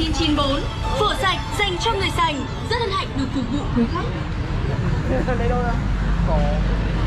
994, phở sạch dành cho người sành. Rất hân hạnh được phục vụ quý khách. Lấy đâu ra? Có.